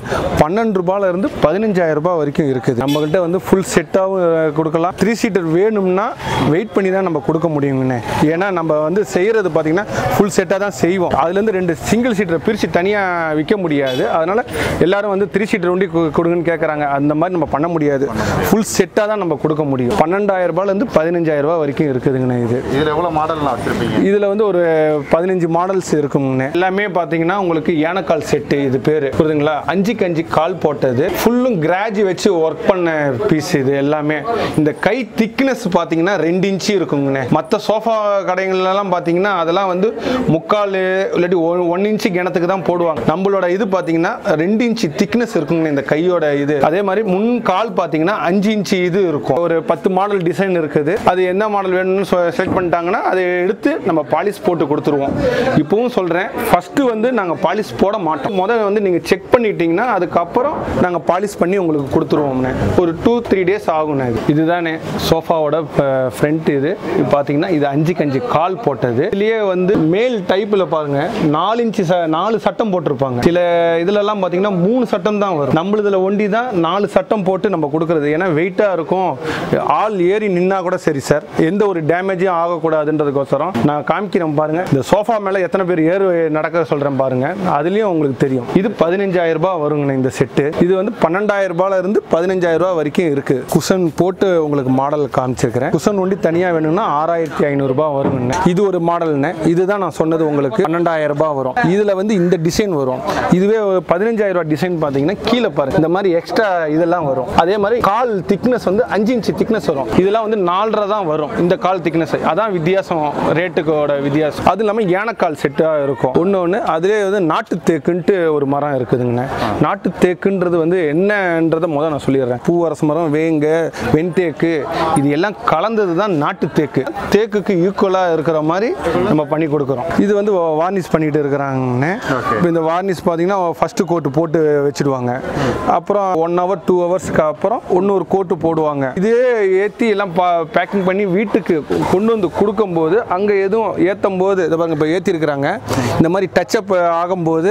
பன்னெண்டு ரூபாயில இருந்து பதினஞ்சாயிரம் ரூபாய் வரைக்கும் இருக்குது. நம்மகிட்ட வந்து ஃபுல் செட்டாகவும் கொடுக்கலாம். த்ரீ சீட்டர் வேணும்னா வெயிட் பண்ணி தான் நம்ம கொடுக்க முடியுங்கண்ணே. ஏன்னா நம்ம வந்து செய்யறது பார்த்தீங்கன்னா ஃபுல் செட்டாக தான் செய்வோம். அதுலேருந்து ரெண்டு சிங்கிள் சீட்டரை பிரித்து தனியாக விற்க முடியாது. அதனால எல்லாரும் வந்து த்ரீ சீட்டர் ஒண்டி கொடுங்கன்னு கேட்குறாங்க. அந்த மாதிரி நம்ம பண்ண முடியாது. ஃபுல் செட்டாக தான் நம்ம கொடுக்க முடியும். பன்னெண்டாயிரம் ரூபாயிலேருந்து பதினஞ்சாயிரம் ரூபாய் வரைக்கும் இருக்குதுங்கண்ணே. இது இதில் எவ்வளோ மாடல்லாம் வச்சுருப்பீங்க? இதில் வந்து ஒரு பதினஞ்சு மாடல்ஸ் இருக்குங்கண்ணே. எல்லாமே பார்த்தீங்கன்னா உங்களுக்கு ஏனக்கால் செட்டு இது பேர். புரியுதுங்களா? அஞ்சுக்கு அஞ்சு கால் போட்டது. ஃபுல்லும் கிராஜ் வச்சு ஒர்க் பண்ண பீஸ் இது எல்லாமே. இந்த கை திக்னஸ் பார்த்தீங்கன்னா ரெண்டு இன்ச்சு இருக்குங்கண்ணே. மற்ற சோஃபா கடைகள்லாம் பார்த்தீங்கன்னா அதெல்லாம் வந்து முக்கால் இல்லாட்டி ஒன் இன்ச்சு கிணத்துக்கு தான் போடுவாங்க. நம்மளோட இது பார்த்தீங்கன்னா ரெண்டு இன்ச்சு திக்னஸ் இருக்குங்கண்ணே இந்த கையோட இது. அதே மாதிரி முன் கால் பாத்தீங்கன்னா அஞ்சு இன்ச்சு இது இருக்கும். ஒரு பத்து மாடல் டிசைன் இருக்குது. அது என்ன மாடல் வேணும்னு செலக்ட் பண்ணிட்டாங்கன்னா அதை எடுத்து நம்ம பாலிஷ் போட்டு கொடுத்து கொடுத்துருவோம். இப்போவும் சொல்கிறேன், ஃபஸ்ட்டு வந்து நாங்கள் பாலிஷ் போட மாட்டோம். முதல்ல வந்து நீங்கள் செக் பண்ணிட்டீங்கன்னா அதுக்கப்புறம் நாங்கள் பாலிஷ் பண்ணி உங்களுக்கு கொடுத்துருவோம்ண்ணே. ஒரு டூ த்ரீ டேஸ் ஆகுண்ணே. இதுதானே சோஃபாவோட ஃப்ரண்ட். இது பார்த்தீங்கன்னா இது அஞ்சு கஞ்சி கால் போட்டது. இதுலேயே வந்து மேல் டைப்பில் பாருங்கள் நாலு இன்ச்சு ச நாலு சட்டம் போட்டிருப்பாங்க. சில இதுலலாம் பார்த்தீங்கன்னா மூணு சட்டம் தான் வரும். நம்மளதில் ஒண்டி தான் நாலு சட்டம் போட்டு நம்ம கொடுக்குறது. ஏன்னா வெயிட்டாக இருக்கும், ஆள் ஏறி நின்னா கூட சரி சார் எந்த ஒரு டேமேஜும் ஆகக்கூடாதுன்றதுக்கோசரம் நான் காமிக்கிறேன். பாருங்கள் இந்த சோஃபா மேலே எத்தனை பேர் ஏறு நடக்க சொல்கிறேன் பாருங்கள், அதுலேயும் உங்களுக்கு தெரியும். இது பதினஞ்சாயிரம் ரூபாய் வருங்கண்ணே இந்த செட்டு. இது வந்து பன்னெண்டாயிரம் ரூபாயிலிருந்து பதினஞ்சாயிரம் ரூபாய் வரைக்கும் இருக்குது. குஷன் போட்டு உங்களுக்கு மாடல் காமிச்சிருக்கிறேன். குஷன் ஒண்டி தனியாக வேணும்னா ஆறாயிரத்தி ஐநூறு ரூபாய் வருங்கண்ணே. இது ஒரு மாடல்ண்ணே. இதுதான் நான் சொன்னது உங்களுக்கு பன்னெண்டாயிரம் ரூபாய் வரும். இதில் வந்து இந்த டிசைன் வரும். இதுவே பதினஞ்சாயிரம் ரூபாய் டிசைன் பார்த்தீங்கன்னா கீழே பாருங்கள் இந்த மாதிரி எக்ஸ்ட்ரா இதெல்லாம் வரும். அதே மாதிரி கால் திக்னஸ் வந்து அஞ்சு இன்ச்சு திக்னஸ் வரும். இதெல்லாம் வந்து நாலரை தான் வரும் இந்த கால் திக்னஸ். அதான் வித்தியாசம், ரேட்டுக்கோட வித்தியாசம். அது இல்லாமல் ஏனக்கால் செட்டாக இருக்கும் ஒன்று ஒன்று. அதிலே வந்து நாட்டு தேக்குன்ட்டு ஒரு மரம் இருக்குதுங்கண்ணே. நாட்டு தேக்குன்றது வந்து என்னன்றதை முதல் நான் சொல்லிடுறேன். பூவரசு மரம், வேங்க, வெண்தேக்கு இது எல்லாம் கலந்தது தான் நாட்டு தேக்கு. தேக்குக்கு ஈக்குவலாக இருக்கிற மாதிரி நம்ம பண்ணி கொடுக்குறோம். இது வந்து வார்னிஷ் பண்ணிட்டு இருக்கிறாங்கண்ணே. இப்போ இந்த வார்னிஷ் பார்த்தீங்கன்னா ஃபர்ஸ்ட் கோட்டு போட்டு வச்சுடுவாங்க. அப்புறம் ஒன் ஹவர் டூ ஹவர்ஸ்க்கு அப்புறம் இன்னொரு கோட்டு போடுவாங்க. இதே ஏற்றி எல்லாம் பேக்கிங் பண்ணி வீட்டுக்கு கொண்டு வந்து கொடுக்கும்போது அங்கே எதுவும் ஏற்றும் போது இதை பாருங்க இப்போ ஏற்றிருக்கிறாங்க. இந்த மாதிரி டச்சப் ஆகும்போது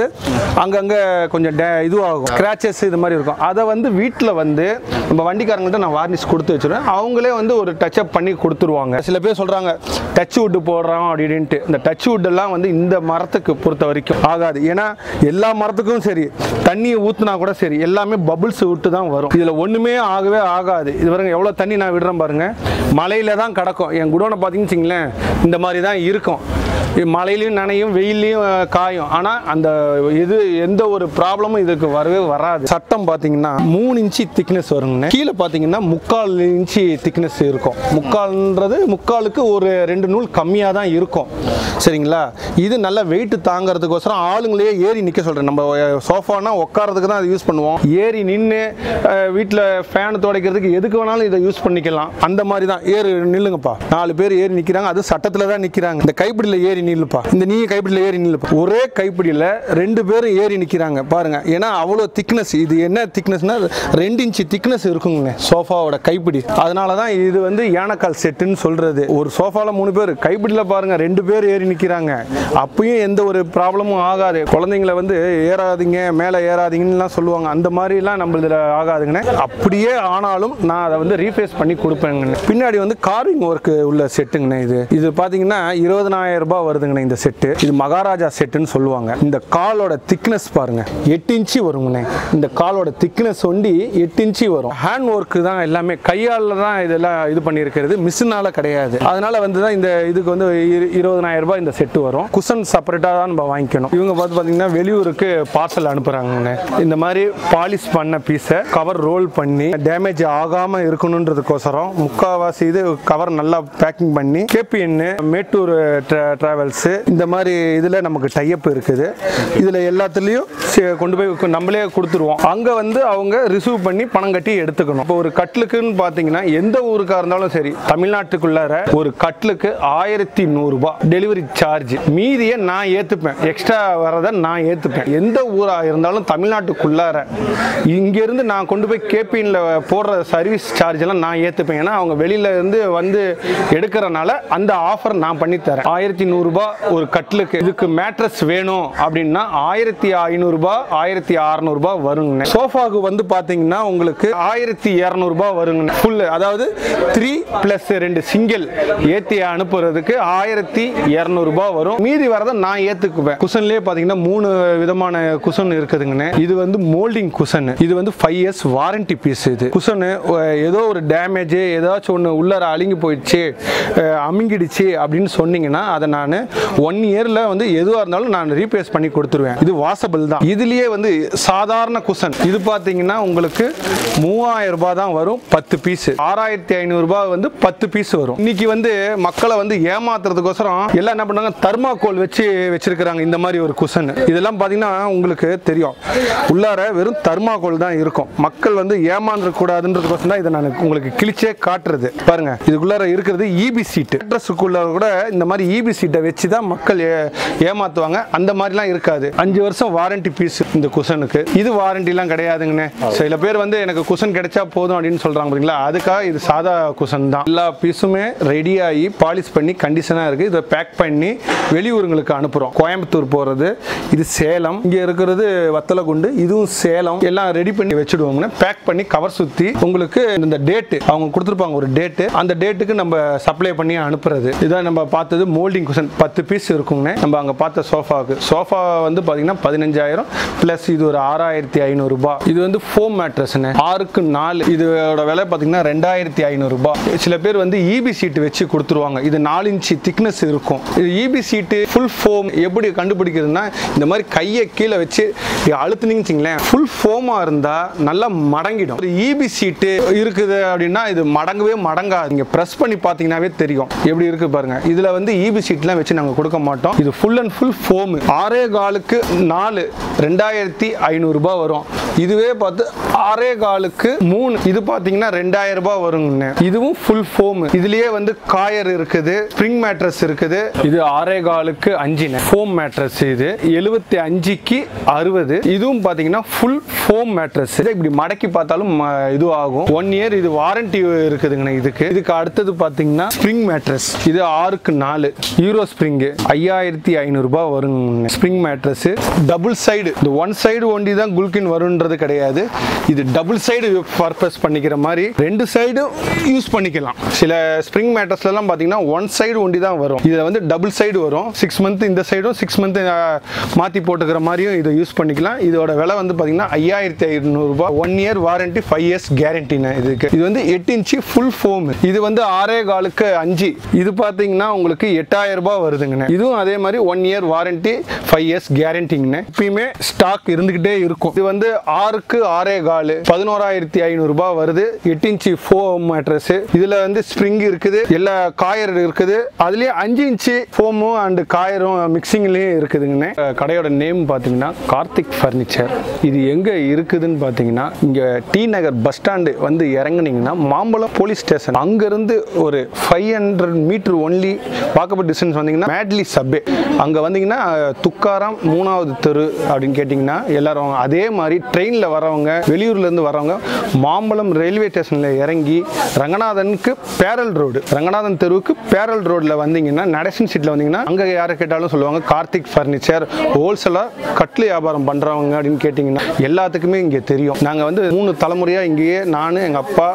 அங்கங்கே கொஞ்சம் டே இதுவாகும், ஸ்க்ராச்சஸ் இது மாதிரி இருக்கும். அதை வந்து வீட்டில் வந்து நம்ம வண்டிக்காரங்கள்ட்ட நான் வார்னிஷ் கொடுத்து வச்சுருவேன். அவங்களே வந்து ஒரு டச்சப் பண்ணி கொடுத்துருவாங்க. சில பேர் சொல்கிறாங்க டச் வுட்டு போடுறோம் அப்படின்ட்டு. இந்த டச் வுட்டெல்லாம் வந்து இந்த மரத்துக்கு பொறுத்த வரைக்கும் ஆகாது. ஏன்னா எல்லா மரத்துக்கும் சரி தண்ணியை ஊற்றுனா கூட சரி எல்லாமே பபுள்ஸ் விட்டு தான் வரும். இதில் ஒன்றுமே ஆகவே ஆகாது. இது பாருங்க எவ்வளோ தண்ணி நான் விடுறேன் பாருங்கள். மலையில் தான் கிடக்கும். என் குடோனை பார்த்தீங்கன்னு வச்சிங்களேன் இந்த மாதிரி தான் இருக்கும். மழையிலையும் நனையும் வெயிலையும் காயும். ஆனால் அந்த இது எந்த ஒரு ப்ராப்ளமும் இதுக்கு வரவே வராது. சட்டம் பார்த்தீங்கன்னா மூணு இன்ச்சு திக்னஸ் வருங்கண்ணே. கீழே பார்த்தீங்கன்னா முக்கால் இன்ச்சு திக்னஸ் இருக்கும். முக்கால்ன்றது முக்காலுக்கு ஒரு ரெண்டு நூல் கம்மியாக தான் இருக்கும். சரிங்களா, இது நல்ல வெயிட்டு தாங்கிறதுக்கோசரம் ஆளுங்களே ஏறி நிற்க சொல்கிறேன். நம்ம சோஃபானா உட்காரதுக்கு தான் அதை யூஸ் பண்ணுவோம். ஏறி நின்று வீட்டில் ஃபேன் துடைக்கிறதுக்கு எதுக்கு வேணாலும் இதை யூஸ் பண்ணிக்கலாம். அந்த மாதிரி தான் ஏறி நில்லுங்கப்பா. நாலு பேர் ஏறி நிற்கிறாங்க, அது சட்டத்தில் தான் நிற்கிறாங்க. இந்த கைப்பிடியில் ஏறி நில்லுப்பா, இந்த நீ கைப்பிடியில் ஏறி நில்லுப்பா. ஒரே கைப்பிடியில் ரெண்டு பேரும் ஏறி நிற்கிறாங்க பாருங்க. ஏன்னா அவ்வளோ திக்னஸ். இது என்ன திக்னஸ்னா ரெண்டு இன்ச்சு திக்னஸ் இருக்குங்க சோஃபாவோட கைப்பிடி. அதனால தான் இது வந்து ஏனக்கால் செட்டுன்னு சொல்றது. ஒரு சோஃபாவில் மூணு பேர், கைப்பிடியில் பாருங்க ரெண்டு பேர் ஏறி நிற்கிறாங்க. அப்பயும் எந்த ஒரு ப்ராப்ளமும் ஆகாது. குழந்தைங்களை வந்து ஏறாதீங்க மேலே ஏறாதீங்கன்னுலாம் சொல்லுவாங்க. அந்த மாதிரிலாம் நம்மளதில் ஆகாதுங்கண்ணே. அப்படியே ஆனாலும் நான் அதை வந்து ரீஃபேஸ் பண்ணி கொடுப்பேங்கண்ணே. பின்னாடி வந்து கார்விங் ஒர்க்கு உள்ள செட்டுங்கண்ணே. இது இது பார்த்தீங்கன்னா இருபதனாயிரம் ரூபாய் வருதுங்கண்ணே இந்த செட்டு. இது மகாராஜா செட்டுன்னு சொல்லுவாங்க. இந்த காலோட திக்னஸ் பாருங்க எட்டு இன்ச்சு வருங்கண்ணே. இந்த காலோட திக்னஸ் ஒண்டி எட்டு இன்ச்சு வரும். ஹேண்ட் ஒர்க்கு தான் எல்லாமே, கையால் தான் இதெல்லாம் இது பண்ணியிருக்கிறது, மிஷினால கிடையாது. அதனால வந்து தான் இந்த இதுக்கு வந்து இருபதனாயிரம் ரூபாய் இந்த செட்டு வரும். குஷன் செப்பரேட்டாக தான் நம்ம வாங்கிக்கணும். இவங்க பார்த்து பார்த்தீங்கன்னா வெளியூருக்கு பார்சல் அனுப்புகிறாங்கண்ணே. இந்த மாதிரி பாலிஷ் பண்ண பீஸை கவர் ரோல் பண்ணி டேமேஜ் ஆகாமல் இருக்கணுன்றதுக்கோசரம் முக்கால்வாசி இது கவர் நல்லா பேக்கிங் பண்ணி கேபிஎன் மேட்டூர் டிராவல்ஸ் இந்த மாதிரி இதில் நமக்கு டைப் இருக்குது. இதில் எல்லாத்துலேயும் கொண்டு போய் நம்மளே கொடுத்துருவோம். அங்கே வந்து அவங்க ரிசீவ் பண்ணி பணம் கட்டி எடுத்துக்கணும். இப்போ ஒரு கட்லுக்குன்னு பார்த்தீங்கன்னா எந்த ஊருக்காக இருந்தாலும் சரி தமிழ்நாட்டுக்குள்ளார ஒரு கட்லுக்கு ஆயிரத்தி நூறுரூபா டெலிவரி சார்ஜ். மீதியை நான் ஏற்றுப்பேன், எக்ஸ்ட்ரா வரதை நான் ஏற்றுப்பேன். எந்த ஊராக இருந்தாலும் தமிழ்நாட்டுக்குள்ளார இங்கேருந்து நான் கொண்டு போய் கேபிஎன்ல போடுற சர்வீஸ் சார்ஜெல்லாம் நான் ஏற்றுப்பேன். ஏன்னா அவங்க வெளியில இருந்து வந்து எடுக்கிறனால அந்த ஆஃபர் நான் பண்ணி தரேன். ஆயிரத்தி நூறு ரூபாய் ஒரு கட்லுக்கு. இதுக்கு மேட்ரஸ் வேணும் அப்படின்னா ஆயிரத்தி ஐநூறு ரூபாய் ஆயிரத்தி அறுநூறு ரூபாய் வருங்க. சோஃபாக்கு வந்து பாத்தீங்கன்னா உங்களுக்கு ஆயிரத்தி இருநூறு ரூபாய் வருங்க. ஃபுல் அதாவது த்ரீ பிளஸ் ரெண்டு சிங்கிள் ஏத்தி அனுப்புறதுக்கு ஆயிரத்தி இருநூறு ரூபாய் வரும். மீதி வரதை நான் ஏத்துக்குவேன். குஷன்லயே பாத்தீங்கன்னா மூணு விதமான குஷன் இருக்குதுங்கண்ணே. இது வந்து மோல்டிங் குஷன். இது வந்து ஃபைவ் இயர்ஸ் வாரண்டி பீஸ். இது குஷன் ஏதோ ஒரு டேமேஜ் ஏதாச்சும் ஒன்று உள்ளார அழுங்கி போயிடுச்சு அமுங்கிடுச்சு அப்படின்னு சொன்னீங்கன்னா அதை நான் ஒன் இயரில் வந்து எதுவாக இருந்தாலும் நான் ரீப்ளேஸ் பண்ணி கொடுத்துருவேன். இது வாஷபிள் தான். இதுலேயே வந்து சாதாரண குஷன் இது பார்த்தீங்கன்னா உங்களுக்கு மூவாயிரம் ரூபாய் தான் வரும் பத்து பீஸு. ஆறாயிரத்தி ஐநூறுரூபா வந்து பத்து பீஸ் வரும். இன்னைக்கு வந்து மக்களை வந்து ஏமாத்துறதுக்கோசரம் எல்லாம் என்ன பண்ணுறாங்க, தர்மாக்கோல் வச்சு வச்சிருக்கிறாங்க இந்த மாதிரி ஒரு குஷன். இதெல்லாம் பார்த்தீங்கன்னா உங்களுக்கு தெரியும் உள்ளார வெறும் தர்மாக்கோல் தான் இருக்கும். மக்கள் வந்து ஏமாந்துடக்கூடாதுன்றதுக்கோசரம் தான் இதை நான் உங்களுக்கு கிழிச்சே காட்டுறது. பாருங்க இதுக்குள்ளார இருக்கிறது ஈபி சீட்டு. அட்ரஸுக்குள்ள கூட இந்த மாதிரி ஈபி சீட்டை வச்சு வச்சு தான் மக்கள் ஏமாத்துவாங்க. அந்த மாதிரிலாம் இருக்காது. அஞ்சு வருஷம் வாரண்டி பீஸ் இந்த குஷனுக்கு. இது வாரண்டிலாம் கிடையாதுங்கண்ணே. சில பேர் வந்து எனக்கு குஷன் கிடைச்சா போதும் அப்படின்னு சொல்றாங்க பாத்தீங்களா, அதுக்காக இது சாதா குஷன் தான். எல்லா பீஸுமே ரெடியாகி பாலிஷ் பண்ணி கண்டிஷனாக இருக்குது. இதை பேக் பண்ணி வெளியூருங்களுக்கு அனுப்புகிறோம். கோயம்புத்தூர் போகிறது, இது சேலம், இங்கே இருக்கிறது வத்தலகுண்டு, இதுவும் சேலம். எல்லாம் ரெடி பண்ணி வச்சுடுவோம்னா பேக் பண்ணி கவர் சுற்றி உங்களுக்கு இந்த டேட்டு அவங்க கொடுத்துருப்பாங்க, ஒரு டேட்டு. அந்த டேட்டுக்கு நம்ம சப்ளை பண்ணி அனுப்புறது. இதான் நம்ம பார்த்தது மோல்டிங் குஷன். பத்து பீஸ் இருக்குங்க நம்ம அங்கே பார்த்த சோஃபாவுக்கு. சோஃபா வந்து பார்த்தீங்கன்னா பதினஞ்சாயிரம் ப்ளஸ் இது ஒரு ஆறாயிரத்தி ஐநூறு ரூபாய். இது வந்து ஃபோம் மேட்ரஸ்ன்னு ஆறுக்கு நாலு. இதோட விலை பார்த்தீங்கன்னா ரெண்டாயிரத்தி ஐநூறு ரூபாய். சில பேர் வந்து ஈபி சீட்டு வச்சு கொடுத்துருவாங்க. இது நாலு இன்ச்சு திக்னஸ் இருக்கும். இது ஈபி சீட்டு ஃபுல் ஃபோம் எப்படி கண்டுபிடிக்கிறதுனா, இந்த மாதிரி கையை கீழே வச்சு அழுத்துனீங்கங்களேன், ஃபுல் ஃபோமாக இருந்தால் நல்லா மடங்கிடும். ஒரு ஈபி சீட்டு இருக்குது அப்படின்னா இது மடங்கவே மடங்காது. நீங்கள் ப்ரெஸ் பண்ணி பார்த்தீங்கன்னாவே தெரியும் எப்படி இருக்குது பாருங்கள். இதில் வந்து ஈபி சீட்லாம் வச்சு நாங்கள் கொடுக்க மாட்டோம். இது ஃபுல் அண்ட் ஃபுல் ஃபோமு. ஆறே காலுக்கு நாலு ரெண்டாயிரத்தி ஐநூறு ரூபாய் வரும். இதுவே பார்த்து ஆறே காலுக்கு மூணு, இது பார்த்தீங்கன்னா ரெண்டாயிரம் ரூபாய் வருங்கண்ணே. இதுவும் ஃபுல் ஃபோமு. இதுலேயே வந்து காயர் இருக்குது, ஸ்ப்ரிங் மேட்ரஸ் இருக்குது. இது ஆறே காலுக்கு அஞ்சு ஃபோம் மேட்ரஸ். இது எழுபத்தி அஞ்சுக்கு அறுபது. இதுவும் பார்த்தீங்கன்னா ஃபுல் ஃபோம் மேட்ரஸ். இப்படி மடக்கி பார்த்தாலும் இது ஆகும். ஒன் இயர் இது வாரண்டி இருக்குதுங்கண்ணே இதுக்கு. இதுக்கு அடுத்தது பார்த்தீங்கன்னா ஸ்ப்ரிங் மேட்ரஸ். இது ஆறுக்கு நாலு யூரோ ஸ்ப்ரிங்கு, ஐயாயிரத்தி ஐநூறு ரூபாய் வருங்க. Spring mattress double side. இந்த ஒன் சைடு ஒண்டி தான் குல்கின் வரும்ன்றது கிடையாது. இது டபுள் சைடு பர்பஸ் பண்ணிக்கிற மாதிரி ரெண்டு சைடும் யூஸ் பண்ணிக்கலாம். சில ஸ்ப்ரிங் மேட்ரஸ்லாம் பார்த்தீங்கன்னா ஒன் சைடு ஒண்டி தான் வரும். இதில் வந்து டபுள் சைடு வரும். சிக்ஸ் மந்த் இந்த சைடும் சிக்ஸ் மந்த் மாற்றி போட்டுக்கிற மாதிரியும் இதை யூஸ் பண்ணிக்கலாம். இதோட விலை வந்து பார்த்தீங்கன்னா ஐயாயிரத்தி ஐநூறு ரூபாய். One year warranty, five years கேரண்டின்னு இதுக்கு. இது வந்து எட்டு இன்ச்சு ஃபுல் ஃபோம். இது வந்து ஆறே காலுக்கு அஞ்சு. இது பார்த்தீங்கன்னா உங்களுக்கு எட்டாயிரம் ரூபாய் வருதுங்கண்ணே. இதுவும் அதே மாதிரி one year warranty, five years கேரண்டிங்கண்ணே. எப்பயுமே ஸ்டாக் இருந்துகிட்டே இருக்கும். இது வந்து ஆறுக்கு ஆறே காலு பதினோராயிரத்தி ஐநூறு ரூபாய் வருது. எட்டு இன்ச்சு ஃபோம் மேட்ரஸ். இதுல வந்து ஸ்ப்ரிங் இருக்குது, எல்லா காயர் இருக்குது. அதுலயே அஞ்சு இன்ச்சு ஃபோமும் அண்ட் காயரும் மிக்சிங்லயும் இருக்குதுங்கண்ணே. கடையோட நேம் பாத்தீங்கன்னா கார்த்திக் ஃபர்னிச்சர். இது எங்க இருக்குதுன்னு பாத்தீங்கன்னா இங்க டி நகர் பஸ் ஸ்டாண்டு வந்து இறங்குனீங்கன்னா மாம்பலம் போலீஸ் ஸ்டேஷன் அங்கிருந்து ஒரு five hundred metre only walkable distance வந்தீங்கன்னா மேட்லி சப்வே. அங்க வந்தீங்கன்னா துக்காராம் மூணாவது தெரு அப்படின்னு கேட்டீங்கன்னா எல்லாரும் அதே மாதிரி ட்ரெயினில் வரவங்க, வெளியூர்ல இருந்து வரவங்க மாம்பலம் ரயில்வே ஸ்டேஷன்ல இறங்கி ரங்கநாதனுக்கு பேரல் ரோடு, ரங்கநாதன் தெருவுக்கு பேரல் ரோட்ல வந்தீங்கன்னா நடேசன் சீட்ல வந்தீங்கன்னா அங்க யாரை கேட்டாலும் சொல்லுவாங்க கார்த்திக் ஃபர்னிச்சர், ஹோல்சேலா கட்லு வியாபாரம் பண்றவங்க அப்படின்னு கேட்டீங்கன்னா எல்லாத்துக்குமே இங்க தெரியும். நாங்க வந்து மூணு தலைமுறையா இங்கேயே நான், எங்க அப்பா,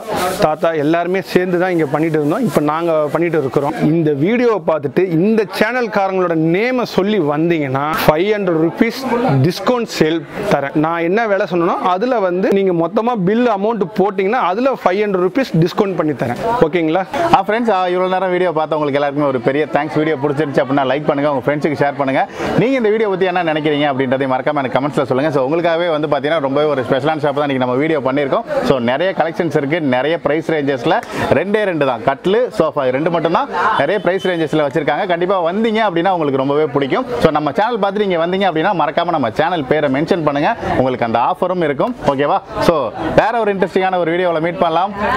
தாத்தா எல்லாருமே சேர்ந்து தான் இங்க பண்ணிட்டு இருந்தோம். இப்போ நாங்க பண்ணிட்டு இருக்கிறோம். இந்த வீடியோவை பார்த்துட்டு இந்த சேனல்காரங்களோட நேமை சொல்லி வந்தீங்கன்னா five hundred rupees discount sale தரேன். நான் என்ன வேலை சொன்னோம் அதுல வந்து நீங்க மொத்தமா பில் அமௌண்ட் போட்டீங்கன்னா அதுல ஃபைவ் ஹண்ட்ரட் ருபீஸ் டிஸ்கவுண்ட் பண்ணி தரேன். ஓகேங்களா ஃப்ரெண்ட்ஸ்? இவ்வளவு நேரம் வீடியோ பார்த்த உங்களுக்கு எல்லாருக்குமே ஒரு பெரிய தேங்க்ஸ். வீடியோ பிடிச்சிருச்சு அப்படின்னா லைக் பண்ணுங்க, உங்க ஃப்ரெண்ட்ஸுக்கு ஷேர் பண்ணுங்க. நீங்க இந்த வீடியோ பத்தி என்ன நினைக்கிறீங்க அப்படின்றதையும் மறக்காம எனக்கு கமெண்ட்ஸ்ல சொல்லுங்க. ஸோ உங்களுக்காகவே வந்து பாத்தீங்கன்னா ரொம்ப ஒரு ஸ்பெஷலான ஷாப் தான் நம்ம வீடியோ பண்ணியிருக்கோம். ஸோ நிறைய கலெக்ஷன்ஸ் இருக்கு, நிறைய பிரைஸ் ரேஞ்சஸ்ல ரெண்டே ரெண்டு தான் கட்லு சோஃபா ரெண்டு மட்டும் தான் நிறைய பிரைஸ் ரேஞ்சஸ்ல வச்சிருக்காங்க. கண்டிப்பா வந்தீங்க அப்படின்னா உங்களுக்கு ரொம்பவே பிடிக்கும். ஸோ நம்ம சேனல் பார்த்து நீங்க வந்தீங்க அப்படின்னா மறக்காம நம்ம சேனல் பேரை மென்ஷன் பண்ணுங்க, உங்களுக்கு அந்த ஆஃபரும் இருக்கும். ஓகேவா? சோ வேற ஒரு இன்ட்ரெஸ்டிங்கான ஒரு வீடியோல மீட் பண்ணலாம்.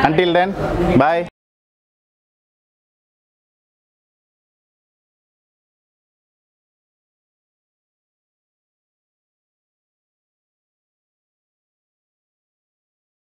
Until then, bye.